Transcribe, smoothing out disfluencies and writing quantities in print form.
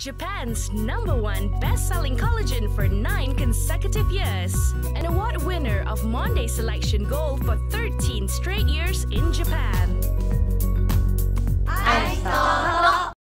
Japan's #1 best-selling collagen for 9 consecutive years. An award winner of Monde Selection Gold for 13 straight years in Japan.